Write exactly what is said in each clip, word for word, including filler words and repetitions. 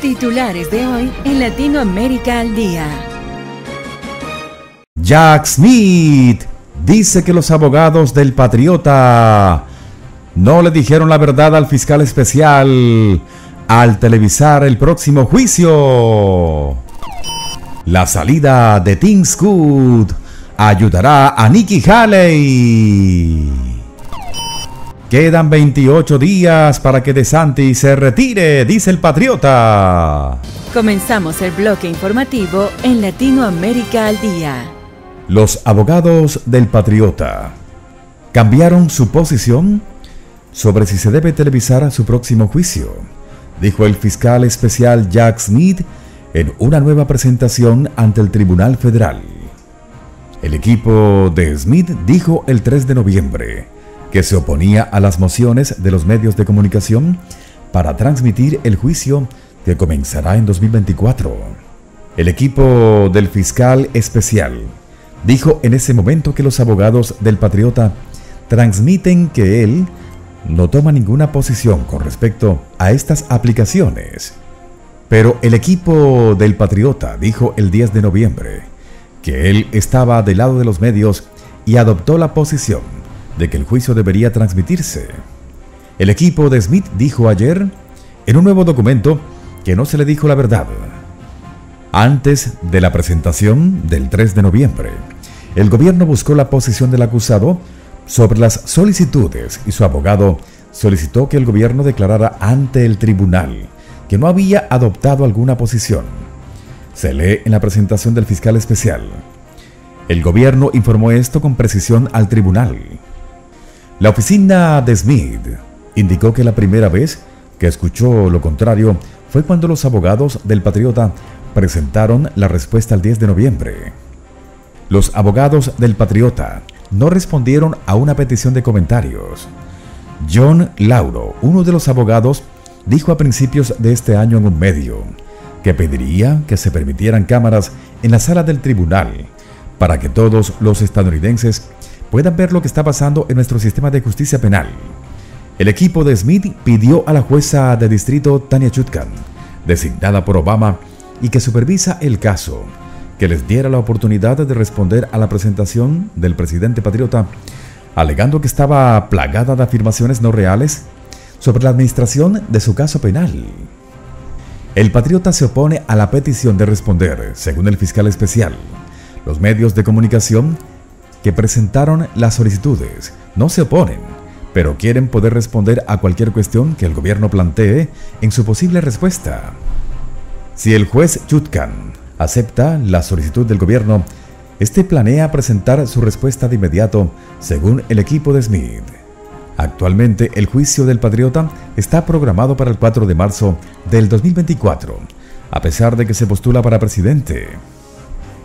Titulares de hoy en Latinoamérica al Día. Jack Smith dice que los abogados del patriota no le dijeron la verdad al fiscal especial al televisar el próximo juicio. La salida de Tim Scott ayudará a Nikki Haley. Quedan veintiocho días para que DeSantis se retire, dice el patriota. Comenzamos el bloque informativo en Latinoamérica al Día. Los abogados del patriota cambiaron su posición sobre si se debe televisar a su próximo juicio, dijo el fiscal especial Jack Smith en una nueva presentación ante el Tribunal Federal. El equipo de Smith dijo el tres de noviembre que se oponía a las mociones de los medios de comunicación para transmitir el juicio que comenzará en dos mil veinticuatro. El equipo del fiscal especial dijo en ese momento que los abogados del patriota transmiten que él no toma ninguna posición con respecto a estas aplicaciones. Pero el equipo del patriota dijo el diez de noviembre que él estaba del lado de los medios y adoptó la posición de que el juicio debería transmitirse. El equipo de Smith dijo ayer en un nuevo documento que no se le dijo la verdad. Antes de la presentación del tres de noviembre, el gobierno buscó la posición del acusado sobre las solicitudes y su abogado solicitó que el gobierno declarara ante el tribunal que no había adoptado alguna posición. Se lee en la presentación del fiscal especial. El gobierno informó esto con precisión al tribunal. La oficina de Smith indicó que la primera vez que escuchó lo contrario fue cuando los abogados del patriota presentaron la respuesta el diez de noviembre. Los abogados del patriota no respondieron a una petición de comentarios. John Lauro, uno de los abogados, dijo a principios de este año en un medio que pediría que se permitieran cámaras en la sala del tribunal para que todos los estadounidenses puedan ver lo que está pasando en nuestro sistema de justicia penal. El equipo de Smith pidió a la jueza de distrito Tania Chutkan, designada por Obama y que supervisa el caso, que les diera la oportunidad de responder a la presentación del presidente patriota, alegando que estaba plagada de afirmaciones no reales sobre la administración de su caso penal. El patriota se opone a la petición de responder, según el fiscal especial. Los medios de comunicación que presentaron las solicitudes no se oponen, pero quieren poder responder a cualquier cuestión que el gobierno plantee en su posible respuesta. Si el juez Chutkan acepta la solicitud del gobierno, este planea presentar su respuesta de inmediato, según el equipo de Smith. Actualmente, el juicio del patriota está programado para el cuatro de marzo del dos mil veinticuatro, a pesar de que se postula para presidente.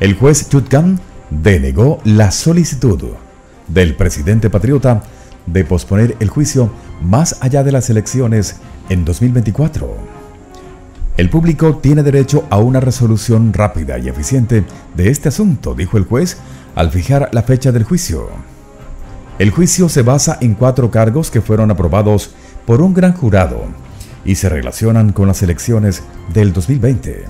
El juez Chutkan denegó la solicitud del presidente patriota de posponer el juicio más allá de las elecciones en dos mil veinticuatro. El público tiene derecho a una resolución rápida y eficiente de este asunto, dijo el juez al fijar la fecha del juicio. El juicio se basa en cuatro cargos que fueron aprobados por un gran jurado y se relacionan con las elecciones del dos mil veinte.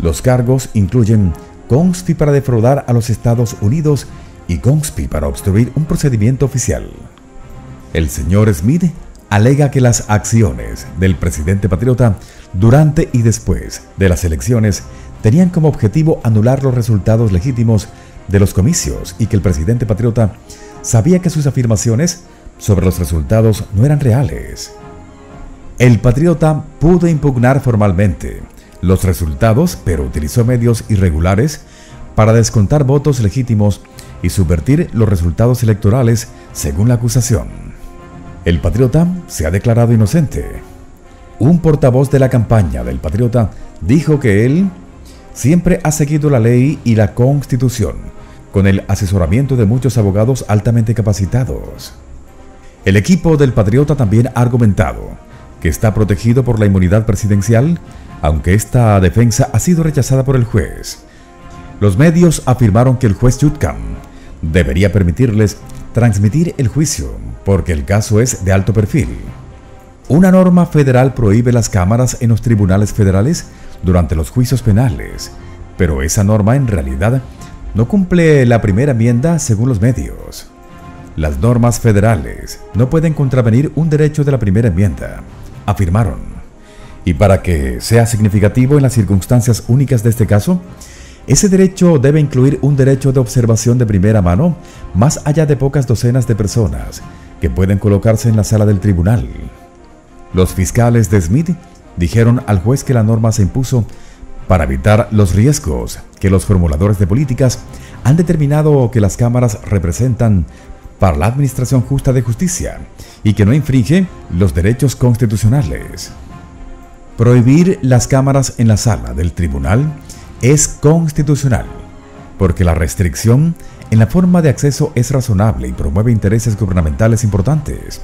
Los cargos incluyen conspi para defraudar a los Estados Unidos y conspi para obstruir un procedimiento oficial. El señor Smith alega que las acciones del presidente patriota durante y después de las elecciones tenían como objetivo anular los resultados legítimos de los comicios y que el presidente patriota sabía que sus afirmaciones sobre los resultados no eran reales. El patriota pudo impugnar formalmente los resultados, pero utilizó medios irregulares para descontar votos legítimos y subvertir los resultados electorales, según la acusación. El patriota se ha declarado inocente. Un portavoz de la campaña del patriota dijo que él siempre ha seguido la ley y la Constitución, con el asesoramiento de muchos abogados altamente capacitados. El equipo del patriota también ha argumentado que está protegido por la inmunidad presidencial, aunque esta defensa ha sido rechazada por el juez. Los medios afirmaron que el juez Chutkan debería permitirles transmitir el juicio porque el caso es de alto perfil. Una norma federal prohíbe las cámaras en los tribunales federales durante los juicios penales, pero esa norma en realidad no cumple la primera enmienda según los medios. Las normas federales no pueden contravenir un derecho de la primera enmienda, afirmaron. Y para que sea significativo en las circunstancias únicas de este caso, ese derecho debe incluir un derecho de observación de primera mano más allá de pocas docenas de personas que pueden colocarse en la sala del tribunal. Los fiscales de Smith dijeron al juez que la norma se impuso para evitar los riesgos que los formuladores de políticas han determinado que las cámaras representan para la administración justa de justicia y que no infringe los derechos constitucionales. Prohibir las cámaras en la sala del tribunal es constitucional, porque la restricción en la forma de acceso es razonable y promueve intereses gubernamentales importantes.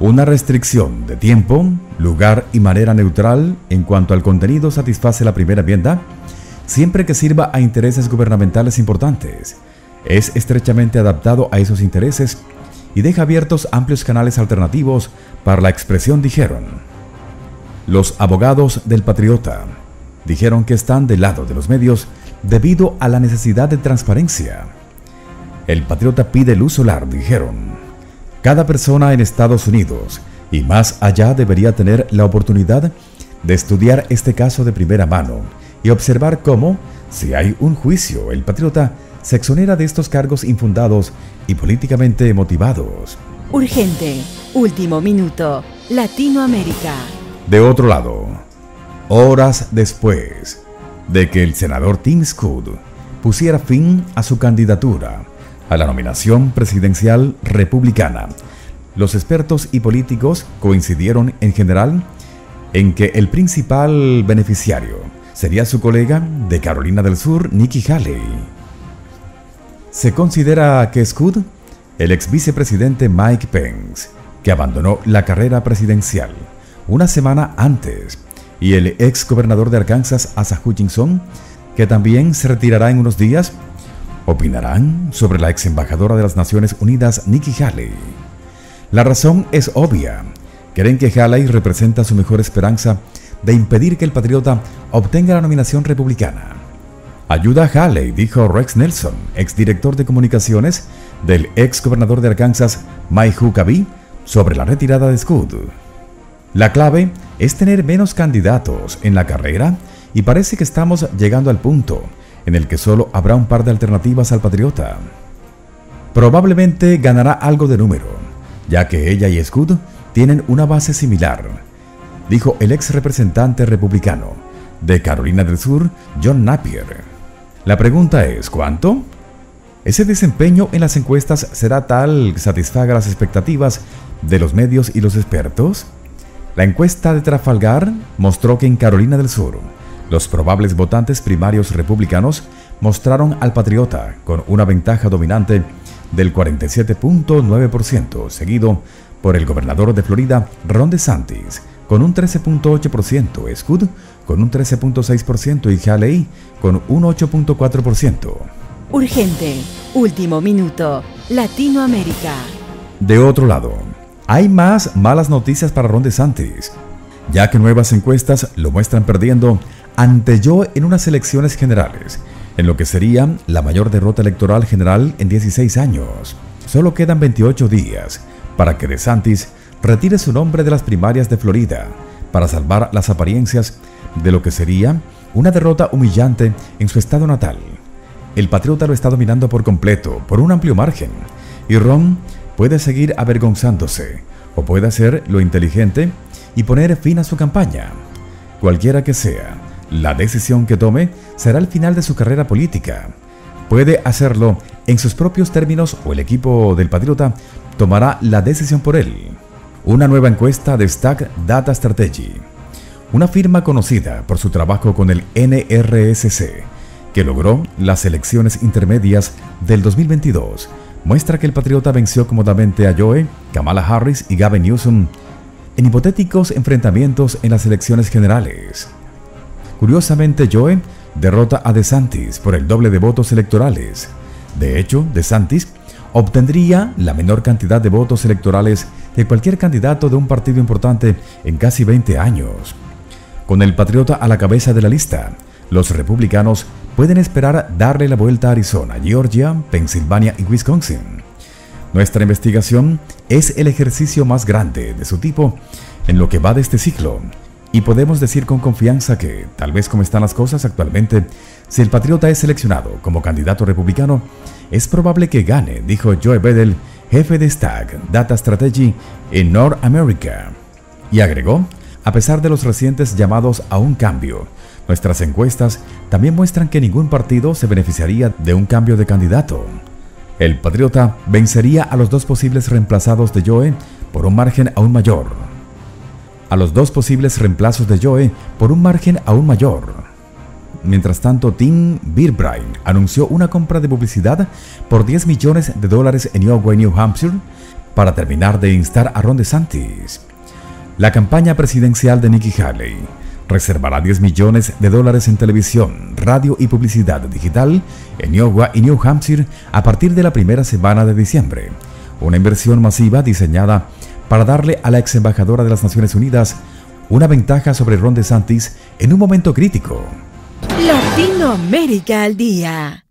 Una restricción de tiempo, lugar y manera neutral en cuanto al contenido satisface la primera enmienda, siempre que sirva a intereses gubernamentales importantes, es estrechamente adaptado a esos intereses y deja abiertos amplios canales alternativos para la expresión, dijeron. Los abogados del patriota dijeron que están del lado de los medios debido a la necesidad de transparencia. El patriota pide luz solar, dijeron. Cada persona en Estados Unidos y más allá debería tener la oportunidad de estudiar este caso de primera mano y observar cómo, si hay un juicio, el patriota se exonera de estos cargos infundados y políticamente motivados. Urgente, último minuto, Latinoamérica. De otro lado, horas después de que el senador Tim Scott pusiera fin a su candidatura a la nominación presidencial republicana, los expertos y políticos coincidieron en general en que el principal beneficiario sería su colega de Carolina del Sur, Nikki Haley. Se considera que Scott, el ex vicepresidente Mike Pence, que abandonó la carrera presidencial una semana antes, y el ex gobernador de Arkansas, Asa Hutchinson, que también se retirará en unos días, opinarán sobre la ex embajadora de las Naciones Unidas, Nikki Haley. La razón es obvia. Creen que Haley representa su mejor esperanza de impedir que el patriota obtenga la nominación republicana. Ayuda a Haley, dijo Rex Nelson, exdirector de comunicaciones del ex gobernador de Arkansas, Mike Huckabee, sobre la retirada de Scott. La clave es tener menos candidatos en la carrera y parece que estamos llegando al punto en el que solo habrá un par de alternativas al patriota. Probablemente ganará algo de número, ya que ella y Scott tienen una base similar, dijo el ex representante republicano de Carolina del Sur, John Napier. La pregunta es, ¿cuánto? Ese desempeño en las encuestas será tal que satisfaga las expectativas de los medios y los expertos. La encuesta de Trafalgar mostró que en Carolina del Sur, los probables votantes primarios republicanos mostraron al patriota con una ventaja dominante del cuarenta y siete punto nueve por ciento, seguido por el gobernador de Florida, Ron DeSantis, con un trece punto ocho por ciento, Scott con un trece punto seis por ciento y Haley con un ocho punto cuatro por ciento. Urgente, último minuto, Latinoamérica. De otro lado, hay más malas noticias para Ron DeSantis, ya que nuevas encuestas lo muestran perdiendo ante Joe en unas elecciones generales, en lo que sería la mayor derrota electoral general en dieciséis años. Solo quedan veintiocho días para que DeSantis retire su nombre de las primarias de Florida para salvar las apariencias de lo que sería una derrota humillante en su estado natal. El patriota lo está dominando por completo, por un amplio margen, y Ron puede seguir avergonzándose o puede hacer lo inteligente y poner fin a su campaña. Cualquiera que sea la decisión que tome será el final de su carrera política. Puede hacerlo en sus propios términos o el equipo del patriota tomará la decisión por él. Una nueva encuesta de Stack Data Strategy, una firma conocida por su trabajo con el N R S C, que logró las elecciones intermedias del dos mil veintidós, muestra que el patriota venció cómodamente a Joe, Kamala Harris y Gavin Newsom en hipotéticos enfrentamientos en las elecciones generales. Curiosamente, Joe derrota a DeSantis por el doble de votos electorales. De hecho, DeSantis obtendría la menor cantidad de votos electorales de cualquier candidato de un partido importante en casi veinte años. Con el patriota a la cabeza de la lista, los republicanos pueden esperar darle la vuelta a Arizona, Georgia, Pensilvania y Wisconsin. Nuestra investigación es el ejercicio más grande de su tipo en lo que va de este ciclo, y podemos decir con confianza que, tal vez como están las cosas actualmente, si el patriota es seleccionado como candidato republicano, es probable que gane, dijo Joy Bedell, jefe de Stack Data Strategy en North America. Y agregó, a pesar de los recientes llamados a un cambio, nuestras encuestas también muestran que ningún partido se beneficiaría de un cambio de candidato. El patriota vencería a los dos posibles reemplazados de Joe por un margen aún mayor. A los dos posibles reemplazos de Joe por un margen aún mayor. Mientras tanto, Tim Birbrey anunció una compra de publicidad por diez millones de dólares en Iowa y New Hampshire para terminar de instar a Ron DeSantis. La campaña presidencial de Nikki Haley reservará diez millones de dólares en televisión, radio y publicidad digital en Iowa y New Hampshire a partir de la primera semana de diciembre. Una inversión masiva diseñada para darle a la ex embajadora de las Naciones Unidas una ventaja sobre Ron DeSantis en un momento crítico. Latinoamérica al día.